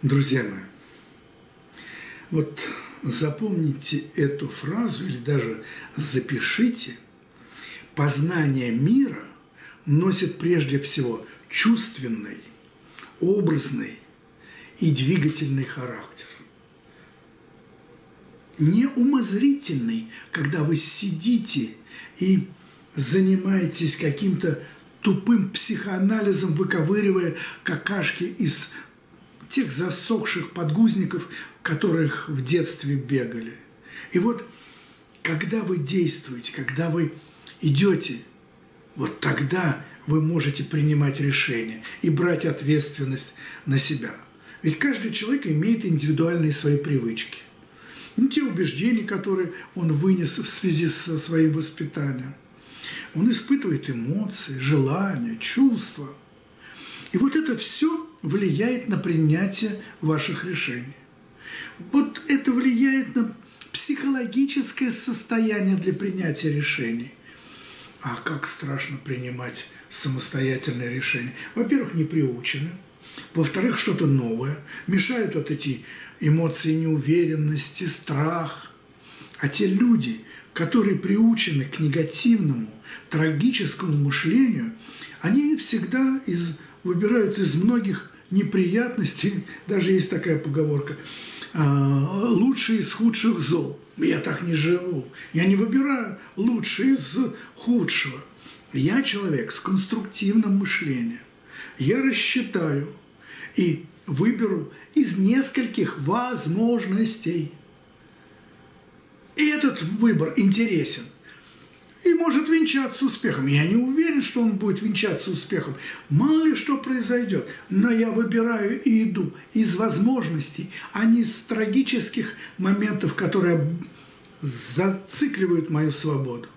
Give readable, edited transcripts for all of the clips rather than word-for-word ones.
Друзья мои, вот запомните эту фразу или даже запишите. Познание мира носит прежде всего чувственный, образный и двигательный характер. Не умозрительный, когда вы сидите и занимаетесь каким-то тупым психоанализом, выковыривая какашки из тех засохших подгузников, которых в детстве бегали. И вот, когда вы действуете, когда вы идете, вот тогда вы можете принимать решения и брать ответственность на себя. Ведь каждый человек имеет индивидуальные свои привычки. Ну, те убеждения, которые он вынес в связи со своим воспитанием. Он испытывает эмоции, желания, чувства. И вот это все влияет на принятие ваших решений. Вот это влияет на психологическое состояние для принятия решений. А как страшно принимать самостоятельные решения. Во-первых, не приучены. Во-вторых, что-то новое. Мешают вот эти эмоции неуверенности, страх. А те люди, которые приучены к негативному, трагическому мышлению, они всегда выбирают из многих неприятностей, даже есть такая поговорка, лучшие из худших зол. Я так не живу. Я не выбираю лучшее из худшего. Я человек с конструктивным мышлением. Я рассчитаю и выберу из нескольких возможностей. И этот выбор интересен и может венчаться успехом. Я не уверен, что он будет венчаться успехом. Мало ли что произойдет. Но я выбираю и иду из возможностей, а не из трагических моментов, которые зацикливают мою свободу.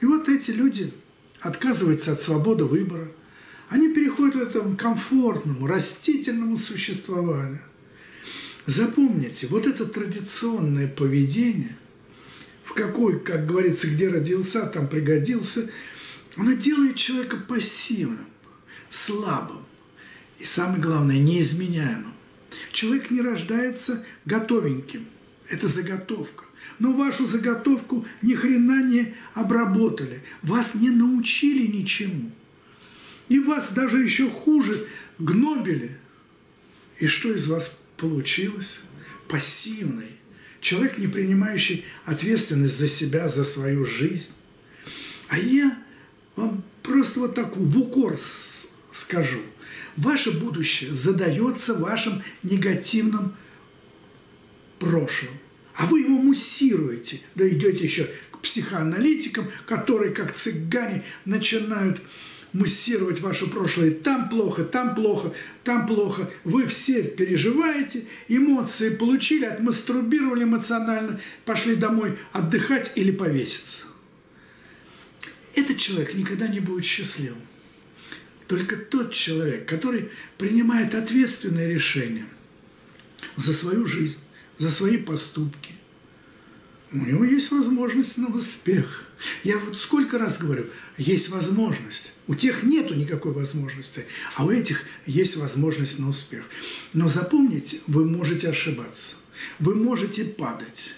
И вот эти люди отказываются от свободы выбора. Они переходят к этому комфортному, растительному существованию. Запомните, вот это традиционное поведение, в какой, как говорится, где родился, там пригодился, оно делает человека пассивным, слабым и, самое главное, неизменяемым. Человек не рождается готовеньким. Это заготовка. Но вашу заготовку ни хрена не обработали. Вас не научили ничему. И вас даже еще хуже гнобили. И что из вас получилось? Пассивный. Человек, не принимающий ответственность за себя, за свою жизнь. А я вам просто вот так в укор скажу. Ваше будущее задается вашим негативным прошлым. А вы его муссируете. Да идете еще к психоаналитикам, которые, как цыгане, начинают муссировать ваше прошлое. Там плохо, там плохо, там плохо. Вы все переживаете, эмоции получили, отмастурбировали эмоционально, пошли домой отдыхать или повеситься. Этот человек никогда не будет счастливым. Только тот человек, который принимает ответственные решения за свою жизнь, за свои поступки, у него есть возможность на успех. Я вот сколько раз говорю, есть возможность. У тех нету никакой возможности, а у этих есть возможность на успех. Но запомните, вы можете ошибаться, вы можете падать,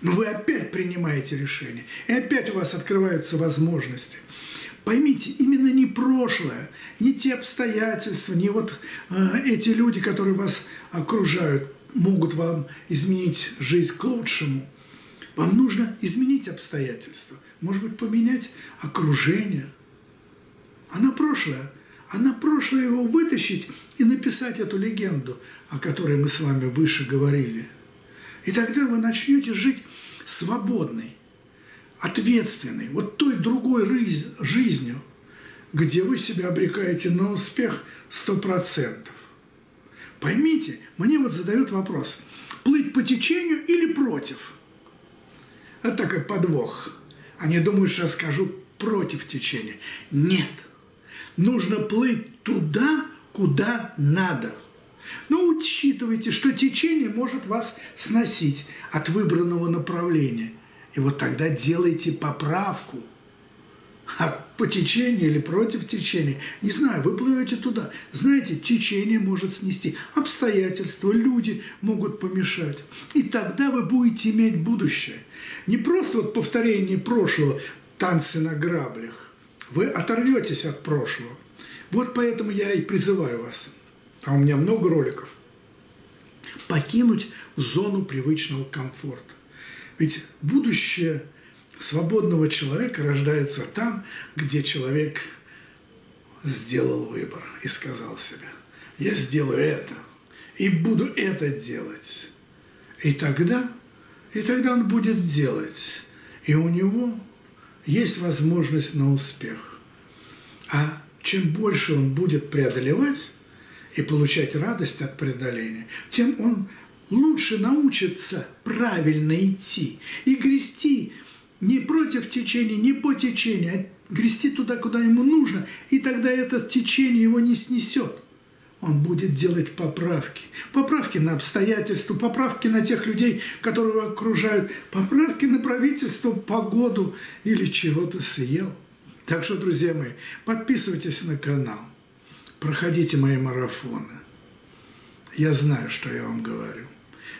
но вы опять принимаете решение, и опять у вас открываются возможности. Поймите, именно не прошлое, не те обстоятельства, не вот эти люди, которые вас окружают, могут вам изменить жизнь к лучшему. Вам нужно изменить обстоятельства, может быть, поменять окружение. А на прошлое его вытащить и написать эту легенду, о которой мы с вами выше говорили. И тогда вы начнете жить свободной, ответственной, вот той другой жизнью, где вы себя обрекаете на успех 100%. Поймите, мне вот задают вопрос, плыть по течению или против? Это такой подвох. Они думают, что я скажу против течения. Нет. Нужно плыть туда, куда надо. Но учитывайте, что течение может вас сносить от выбранного направления. И вот тогда делайте поправку. А по течению или против течения, не знаю, вы плывете туда. Знаете, течение может снести, обстоятельства, люди могут помешать. И тогда вы будете иметь будущее. Не просто вот повторение прошлого, танцы на граблях. Вы оторветесь от прошлого. Вот поэтому я и призываю вас, а у меня много роликов, покинуть зону привычного комфорта. Ведь будущее свободного человека рождается там, где человек сделал выбор и сказал себе: я сделаю это и буду это делать. И тогда он будет делать, и у него есть возможность на успех. А чем больше он будет преодолевать и получать радость от преодоления, тем он лучше научится правильно идти и грести не против течения, не по течению, а грести туда, куда ему нужно, и тогда это течение его не снесет. Он будет делать поправки. Поправки на обстоятельства, поправки на тех людей, которые его окружают, поправки на правительство, погоду или чего-то съел. Так что, друзья мои, подписывайтесь на канал, проходите мои марафоны. Я знаю, что я вам говорю.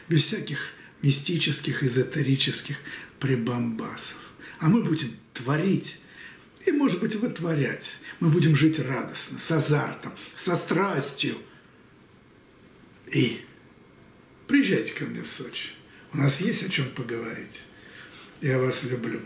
Без всяких мистических, эзотерических прибамбасов. А мы будем творить и, может быть, вытворять. Мы будем жить радостно, с азартом, со страстью. И приезжайте ко мне в Сочи. У нас есть о чем поговорить. Я вас люблю.